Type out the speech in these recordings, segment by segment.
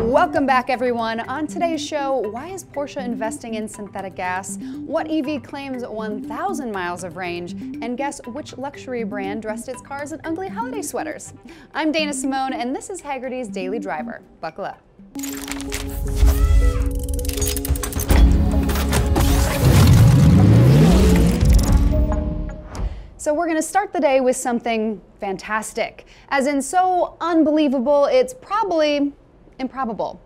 Welcome back, everyone. On today's show, why is Porsche investing in synthetic gas? What EV claims 1,000 miles of range? And guess which luxury brand dressed its cars in ugly holiday sweaters? I'm Dana Simone, and this is Hagerty's Daily Driver. Buckle up. So we're gonna start the day with something fantastic, as in so unbelievable it's probably improbable.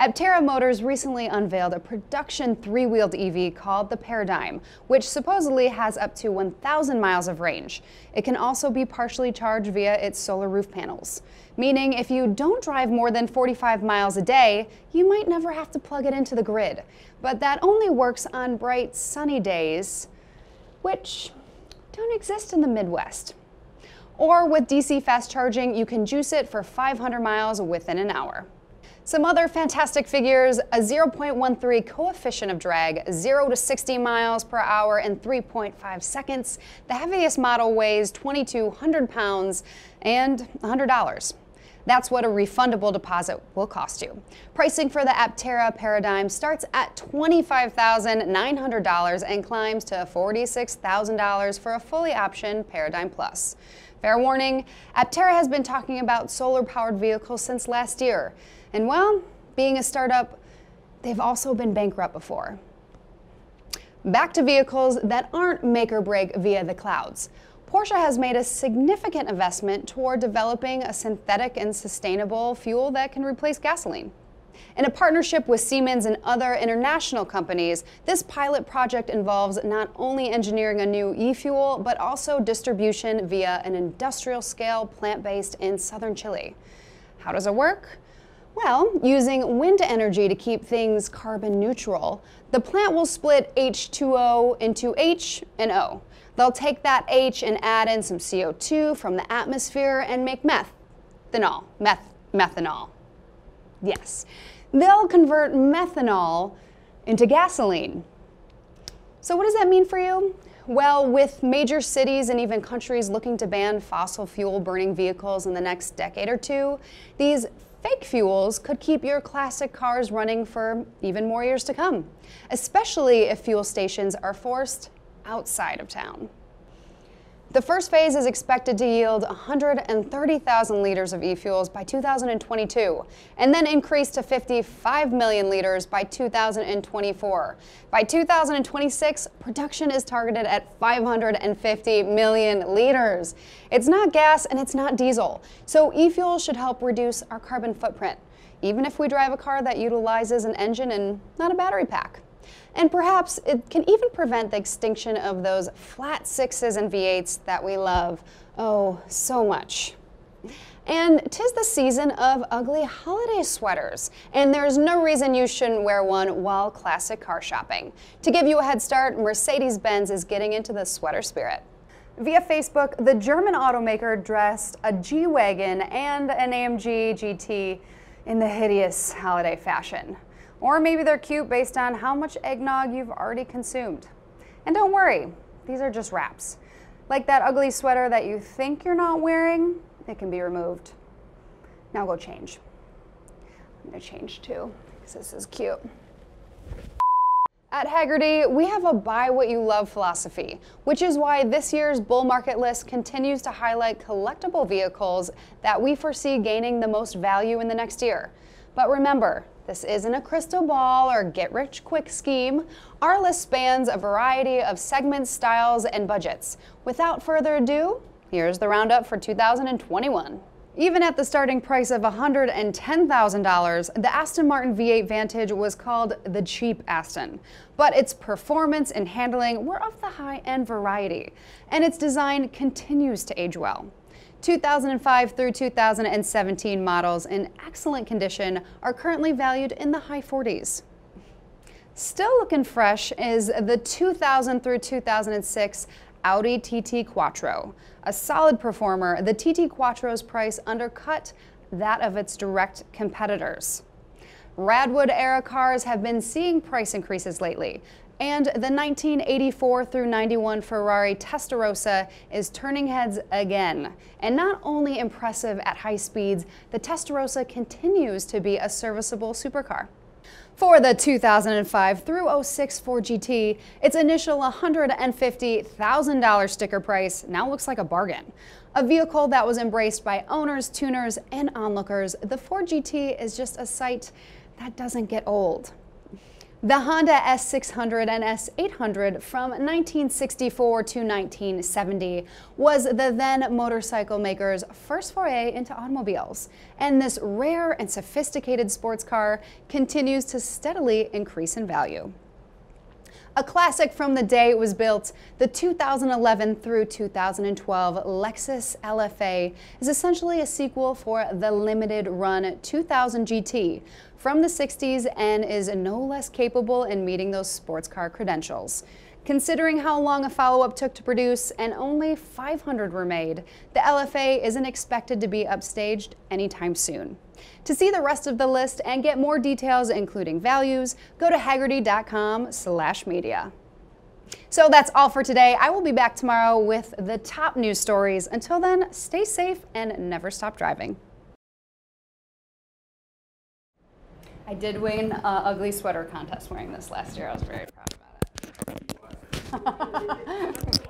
Aptera Motors recently unveiled a production three-wheeled EV called the Paradigm, which supposedly has up to 1,000 miles of range. It can also be partially charged via its solar roof panels, meaning if you don't drive more than 45 miles a day, you might never have to plug it into the grid. But that only works on bright, sunny days, which don't exist in the Midwest. Or with DC fast charging, you can juice it for 500 miles within an hour. Some other fantastic figures: a 0.13 coefficient of drag, 0 to 60 miles per hour in 3.5 seconds. The heaviest model weighs 2,200 pounds and $100. That's what a refundable deposit will cost you. Pricing for the Aptera Paradigm starts at $25,900 and climbs to $46,000 for a fully optioned Paradigm Plus. Fair warning, Aptera has been talking about solar-powered vehicles since last year. And well, being a startup, they've also been bankrupt before. Back to vehicles that aren't make or break via the clouds. Porsche has made a significant investment toward developing a synthetic and sustainable fuel that can replace gasoline. In a partnership with Siemens and other international companies, this pilot project involves not only engineering a new e-fuel, but also distribution via an industrial-scale plant based in southern Chile. How does it work? Well, using wind energy to keep things carbon neutral, the plant will split H2O into H and O. They'll take that H and add in some CO2 from the atmosphere and make methanol. Yes, they'll convert methanol into gasoline. So what does that mean for you? Well, with major cities and even countries looking to ban fossil fuel burning vehicles in the next decade or two, these fake fuels could keep your classic cars running for even more years to come, especially if fuel stations are forced outside of town. The first phase is expected to yield 130,000 liters of eFuels by 2022, and then increase to 55 million liters by 2024. By 2026, production is targeted at 550 million liters. It's not gas and it's not diesel, so eFuels should help reduce our carbon footprint, even if we drive a car that utilizes an engine and not a battery pack. And perhaps it can even prevent the extinction of those flat sixes and V8s that we love, oh, so much. And 'tis the season of ugly holiday sweaters, and there's no reason you shouldn't wear one while classic car shopping. To give you a head start, Mercedes-Benz is getting into the sweater spirit. Via Facebook, the German automaker dressed a G-Wagon and an AMG GT in the hideous holiday fashion. Or maybe they're cute based on how much eggnog you've already consumed. And don't worry, these are just wraps. Like that ugly sweater that you think you're not wearing, it can be removed. Now go change. I'm gonna change too, because this is cute. At Hagerty, we have a buy what you love philosophy, which is why this year's bull market list continues to highlight collectible vehicles that we foresee gaining the most value in the next year. But remember, this isn't a crystal ball or get-rich-quick scheme. Our list spans a variety of segments, styles, and budgets. Without further ado, here's the roundup for 2021. Even at the starting price of $110,000, the Aston Martin V8 Vantage was called the cheap Aston, but its performance and handling were of the high-end variety, and its design continues to age well. 2005 through 2017 models in excellent condition are currently valued in the high 40s. Still looking fresh is the 2000 through 2006 Audi TT Quattro. A solid performer, the TT Quattro's price undercut that of its direct competitors. Radwood-era cars have been seeing price increases lately, and the 1984 through 91 Ferrari Testarossa is turning heads again. And not only impressive at high speeds, the Testarossa continues to be a serviceable supercar. For the 2005 through 06 Ford GT, its initial $150,000 sticker price now looks like a bargain. A vehicle that was embraced by owners, tuners, and onlookers, the Ford GT is just a sight that doesn't get old. The Honda S600 and S800 from 1964 to 1970 was the then motorcycle maker's first foray into automobiles, and this rare and sophisticated sports car continues to steadily increase in value. A classic from the day it was built, the 2011 through 2012 Lexus LFA is essentially a sequel for the limited run 2000 GT from the 60s and is no less capable in meeting those sports car credentials. Considering how long a follow-up took to produce and only 500 were made, the LFA isn't expected to be upstaged anytime soon. To see the rest of the list and get more details, including values, go to hagerty.com/media. So that's all for today. I will be back tomorrow with the top news stories. Until then, stay safe and never stop driving. I did win an ugly sweater contest wearing this last year. I was very proud of it.